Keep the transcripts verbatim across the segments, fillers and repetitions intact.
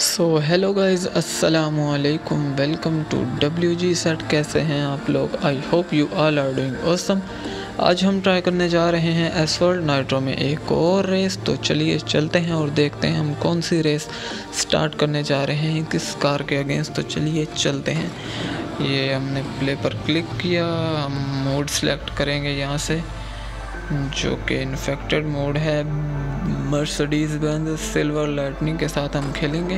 सो hello guys, अस्सलामुअलैकुम, welcome to W G set. कैसे हैं आप लोग? I hope you all are doing awesome. आज हम ट्राई करने जा रहे हैं एसफॉल्ट नाइट्रो में एक और रेस। तो चलिए चलते हैं और देखते हैं हम कौन सी रेस स्टार्ट करने जा रहे हैं, किस कार के अगेंस्ट। तो चलिए चलते हैं। ये हमने प्ले पर क्लिक किया, हम मोड सेलेक्ट करेंगे यहाँ से, जो कि इन्फेक्टेड मोड है। मर्सिडीज़ बेंज सिल्वर लाइटनिंग के साथ हम खेलेंगे।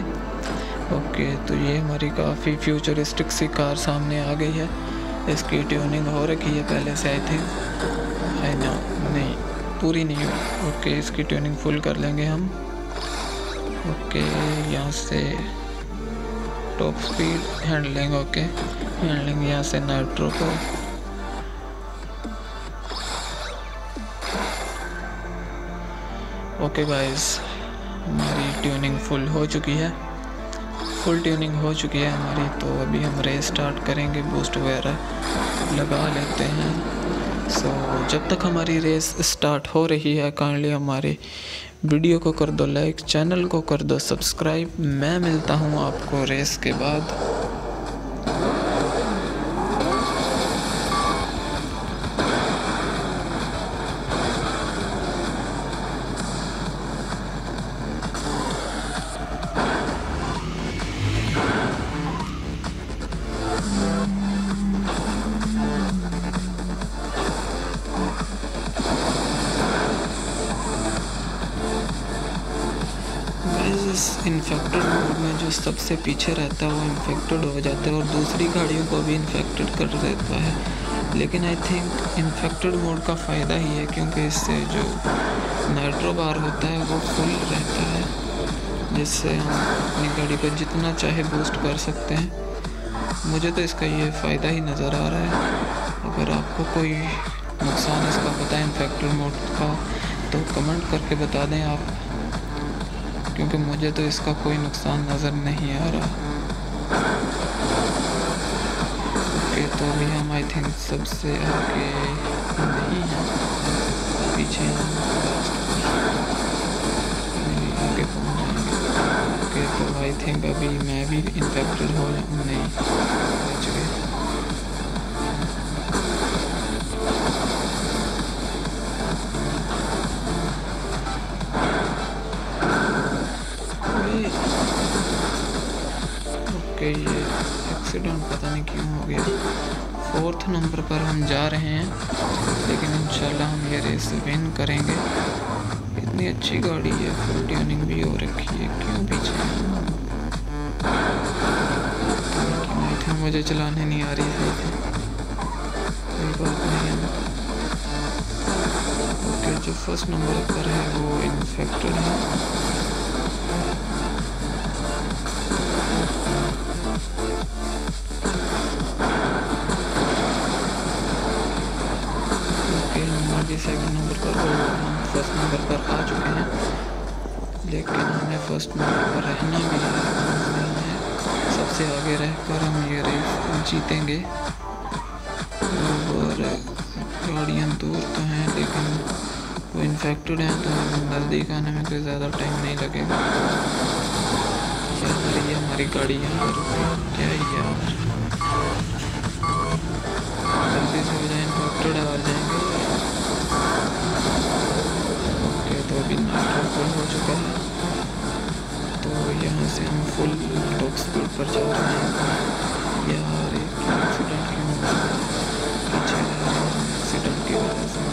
ओके, तो ये हमारी काफ़ी फ्यूचरिस्टिक सी कार सामने आ गई है। इसकी ट्यूनिंग हो रखी है पहले से, आई थिंक, आई नो, नहीं पूरी नहीं हुई। ओके, इसकी ट्यूनिंग फुल कर लेंगे हम। ओके, यहाँ से top speed, handling, okay handling, यहाँ से नाइट्रो को ओके गाइस, हमारी ट्यूनिंग फुल हो चुकी है, फुल ट्यूनिंग हो चुकी है हमारी। तो अभी हम रेस स्टार्ट करेंगे, बूस्ट वगैरह लगा लेते हैं। सो so, जब तक हमारी रेस स्टार्ट हो रही है, काइंडली हमारे वीडियो को कर दो लाइक, चैनल को कर दो सब्सक्राइब। मैं मिलता हूँ आपको रेस के बाद। इन्फेक्टेड मोड में जो सबसे पीछे रहता है वो इन्फेक्टेड हो जाता है और दूसरी गाड़ियों को भी इन्फेक्टेड कर देता है। लेकिन आई थिंक इन्फेक्टेड मोड का फ़ायदा ही है, क्योंकि इससे जो नाइट्रो बार होता है वो फुल रहता है, जिससे हम अपनी गाड़ी को जितना चाहे बूस्ट कर सकते हैं। मुझे तो इसका ये फ़ायदा ही नज़र आ रहा है। अगर आपको कोई नुकसान इसका पता है इन्फेक्टेड मोड का, तो कमेंट करके बता दें आप, क्योंकि मुझे तो इसका कोई नुकसान नज़र नहीं आ रहा। ओके, तो अभी हम आई थिंक सबसे आगे नहीं हैं, पीछे हम आगे पहुँच जाएंगे। ओके, तो आई थिंक अभी मैं भी इन्फेक्टेड हो नहीं हो चुके। ओके, ये एक्सीडेंट पता नहीं क्यों हो गया। फोर्थ नंबर पर हम जा रहे हैं, लेकिन इंशाल्लाह हम ये रेस विन करेंगे। इतनी अच्छी गाड़ी है, फुल ट्यूनिंग भी हो रखी है, क्यों पीछे नहीं था? मुझे चलाने नहीं आ रही है, कोई बात नहीं है। ओके, जो फर्स्ट नंबर पर है वो इन्फेक्टेड है। सेकेंड नंबर पर, और हम फर्स्ट नंबर पर आ चुके हैं, लेकिन हमें फर्स्ट नंबर पर रहना भी है। सबसे आगे रहकर हम ये रेस जीतेंगे। और गाड़ियाँ दूर तो हैं, लेकिन वो इन्फेक्टेड हैं, तो हमें नज़दीक आने में कोई ज़्यादा टाइम नहीं लगेगा। ये हमारी गाड़ी यहाँ पर, क्या यार, जल्दी से हो जाए, इन्फेक्टेड आ जाएंगे। अभी नाइट्रो फुल हो चुका है, तो यहाँ से हम फुल टॉप स्पीड पर जा रहे हैं। यार, एक एक्सीडेंट क्यों हो गया? पीछे एक्सीडेंट की वजह से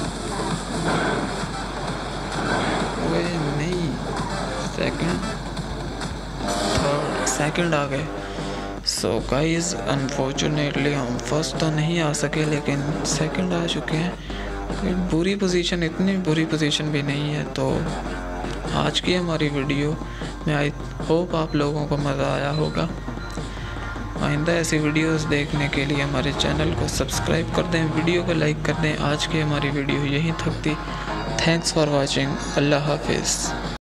वे नहीं, सेकंड थर्ड सेकंड आ गए। सो गाइस, अनफॉर्चुनेटली हम फर्स्ट तो नहीं आ सके, लेकिन सेकंड आ चुके हैं। बुरी पोजीशन, इतनी बुरी पोजीशन भी नहीं है। तो आज की हमारी वीडियो में आई होप आप लोगों को मज़ा आया होगा। आइंदा ऐसी वीडियोस देखने के लिए हमारे चैनल को सब्सक्राइब कर दें, वीडियो को लाइक कर दें। आज की हमारी वीडियो यहीं तक थी। Thanks for watching. अल्लाह हाफिज़।